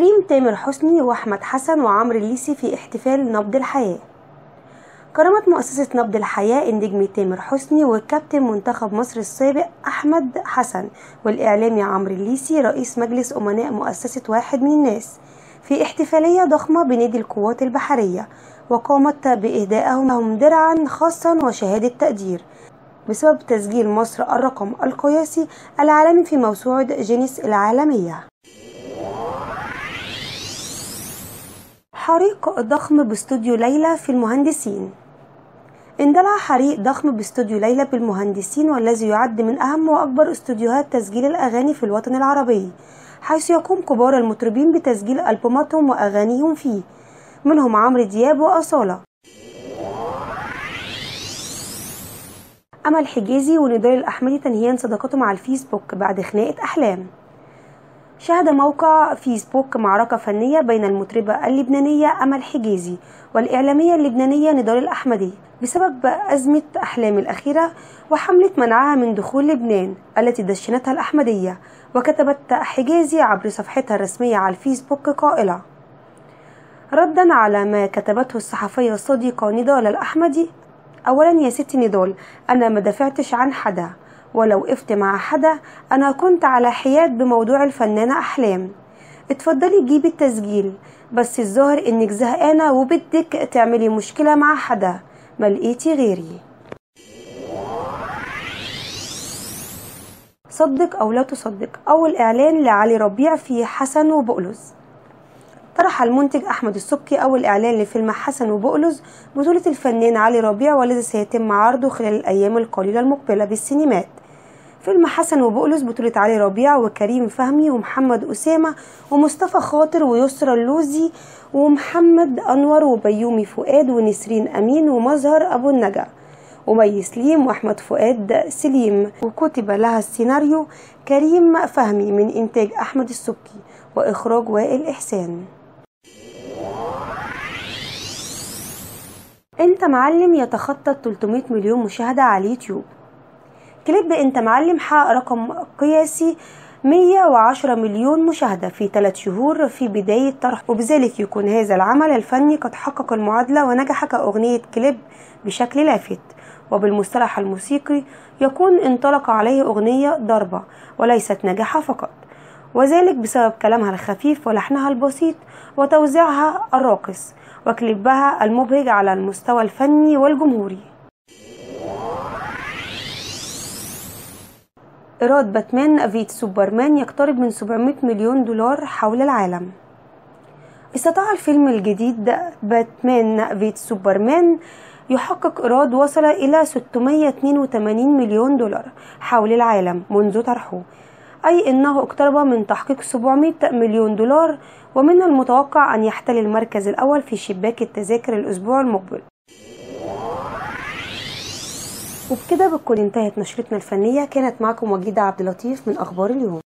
تكريم تامر حسني وأحمد حسن وعمرو الليسي في احتفال نبض الحياة. كرمت مؤسسة نبض الحياة النجم تامر حسني وكابتن منتخب مصر السابق أحمد حسن والإعلامي عمرو الليسي رئيس مجلس أمناء مؤسسة واحد من الناس في احتفالية ضخمة بنادي القوات البحرية، وقامت بإهدائهم درعا خاصا وشهادة تقدير بسبب تسجيل مصر الرقم القياسي العالمي في موسوعة جينيس العالمية. حريق ضخم باستوديو ليلى في المهندسين. اندلع حريق ضخم باستوديو ليلى بالمهندسين، والذي يعد من أهم وأكبر استوديوهات تسجيل الأغاني في الوطن العربي، حيث يقوم كبار المطربين بتسجيل ألبوماتهم وأغانيهم فيه، منهم عمرو دياب وأصالة. أمل حجازي ونضال الأحمد تنهيان صداقتهم على الفيسبوك بعد خناقة أحلام. شهد موقع فيسبوك معركة فنية بين المطربة اللبنانية أمل حجازي والإعلامية اللبنانية نضال الأحمد بسبب أزمة أحلام الأخيرة وحملة منعها من دخول لبنان التي دشنتها الأحمدية. وكتبت حجازي عبر صفحتها الرسمية على الفيسبوك قائلة: ردا على ما كتبته الصحفية الصديقة نضال الأحمد، أولا يا ستي نضال، أنا ما دافعتش عن حدا ولو وقفت مع حدا، أنا كنت على حياد بموضوع الفنانة أحلام. اتفضلي جيبي التسجيل، بس الظاهر إنك زهقانة وبدك تعملي مشكلة مع حدا، ما لقيتي غيري. صدق أو لا تصدق، أول إعلان لعلي ربيع في حسن وبقلظ. طرح المنتج أحمد السبكي أول إعلان لفيلم حسن وبقلظ بطولة الفنان علي ربيع، والذي سيتم عرضه خلال الأيام القليلة المقبلة بالسينمات. فيلم حسن وبقلظ بطولة علي ربيع وكريم فهمي ومحمد أسامة ومصطفى خاطر ويسرى اللوزي ومحمد أنور وبيومي فؤاد ونسرين أمين ومظهر أبو النجا ومي سليم وأحمد فؤاد سليم، وكتب لها السيناريو كريم فهمي من إنتاج أحمد السبكي وإخراج وائل إحسان. انت معلم يتخطى 300 مليون مشاهدة على اليوتيوب. كليب انت معلم حقق رقم قياسي 110 مليون مشاهدة في 3 شهور في بداية طرحه، وبذلك يكون هذا العمل الفني قد حقق المعادلة ونجح كأغنية كليب بشكل لافت. وبالمصطلح الموسيقي يكون انطلق عليه أغنية ضربة وليست نجاحة فقط، وذلك بسبب كلامها الخفيف ولحنها البسيط وتوزيعها الراقص وكليبها المبهج على المستوى الفني والجمهوري. إيراد باتمان أفيت سوبرمان يقترب من 700 مليون دولار حول العالم. استطاع الفيلم الجديد باتمان أفيت سوبرمان يحقق إيراد وصل إلى 682 مليون دولار حول العالم منذ طرحه، أي أنه اقترب من تحقيق 700 مليون دولار، ومن المتوقع أن يحتل المركز الأول في شباك التذاكر الأسبوع المقبل. وبكده بتكون انتهت نشرتنا الفنية، كانت معكم وجيدة عبداللطيف من أخبار اليوم.